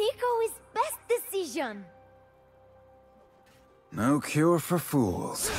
NEEKO is best decision. No cure for fools.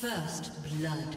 First blood.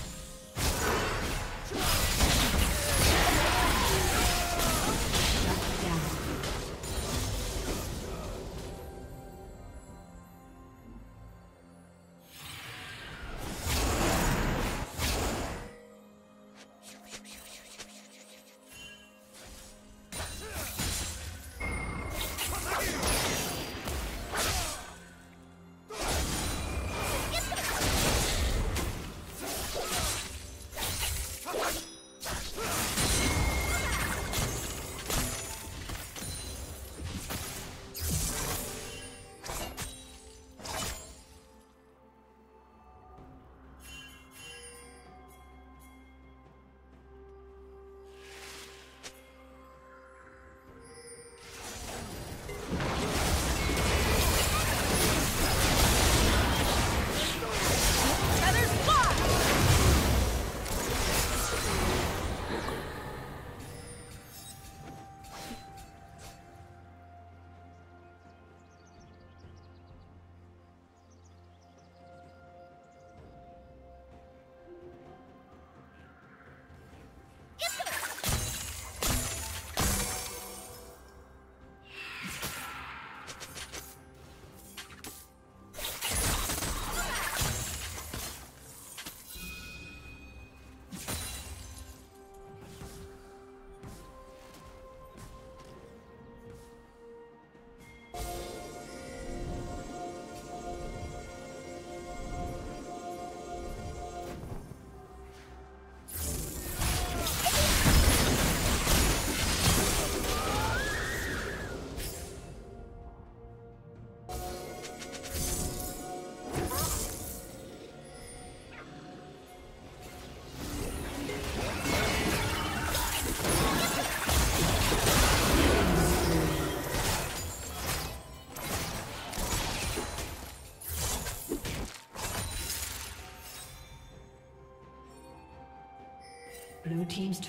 Blue team's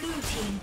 Blue team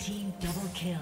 Team double kill.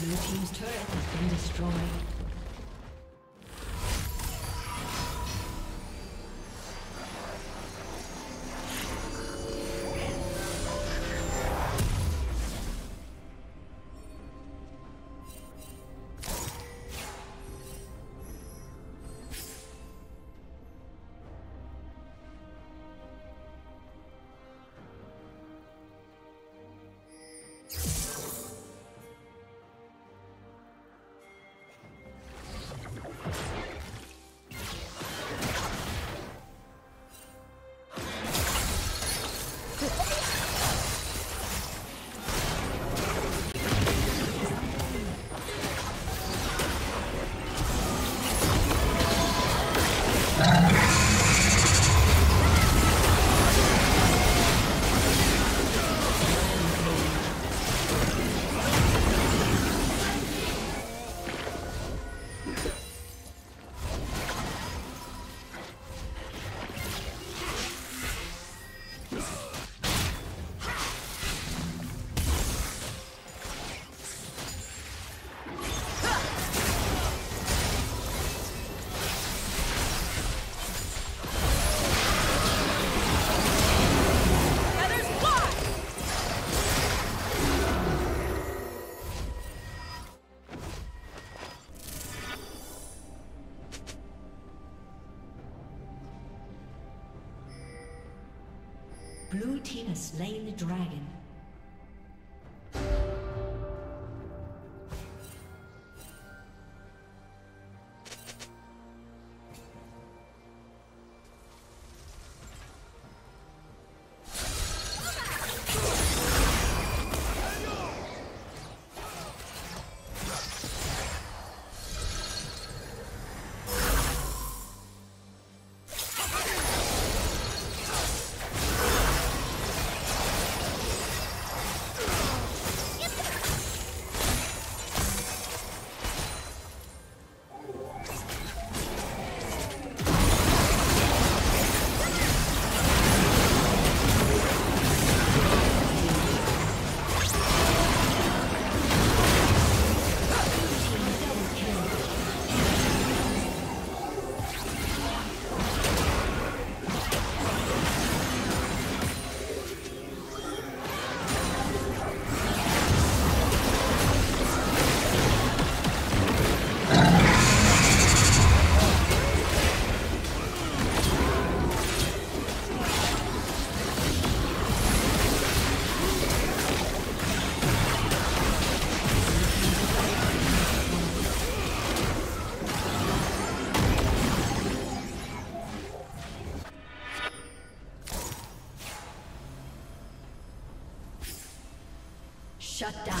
Blue team's turret has been destroyed. Blue team has slain the dragon. Shut down.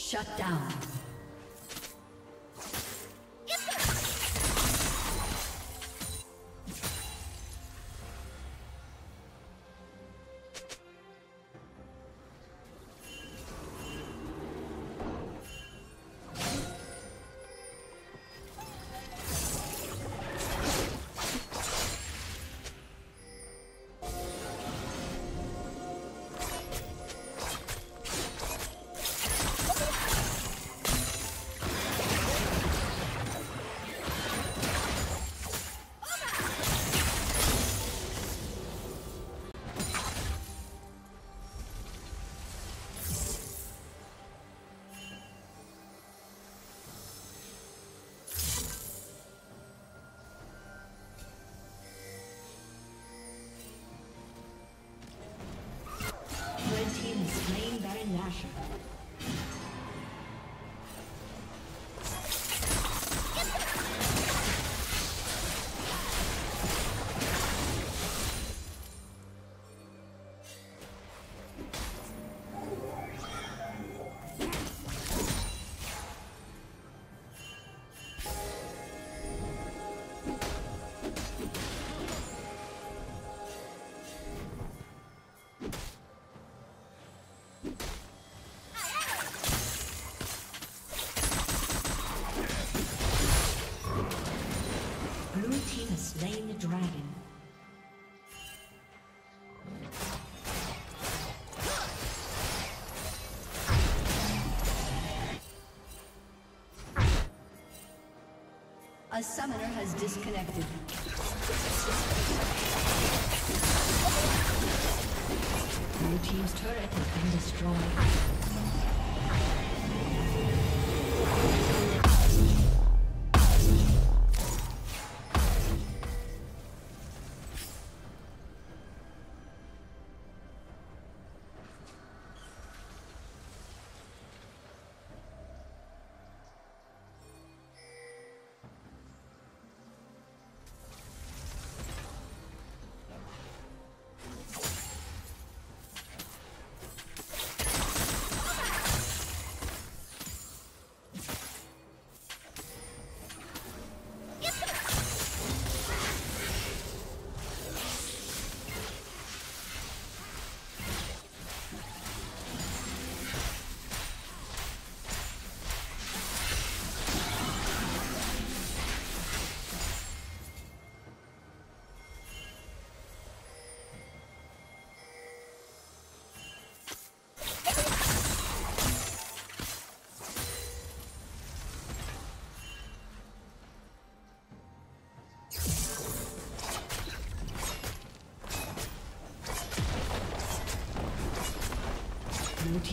Shut down. A summoner has disconnected. Blue team's turret has been destroyed.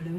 Blue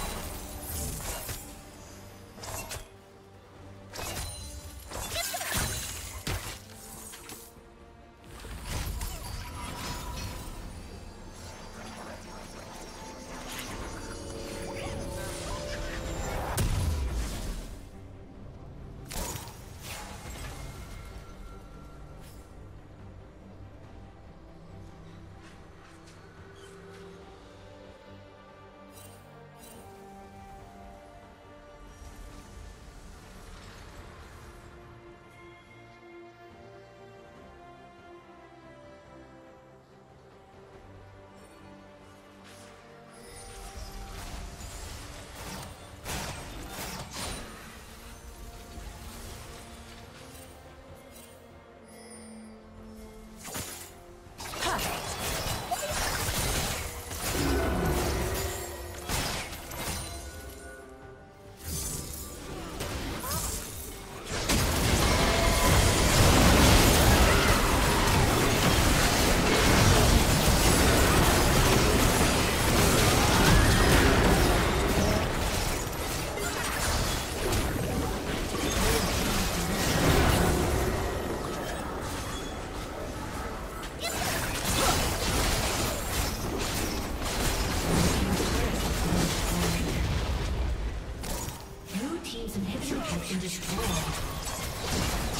Inhibitor has been destroyed.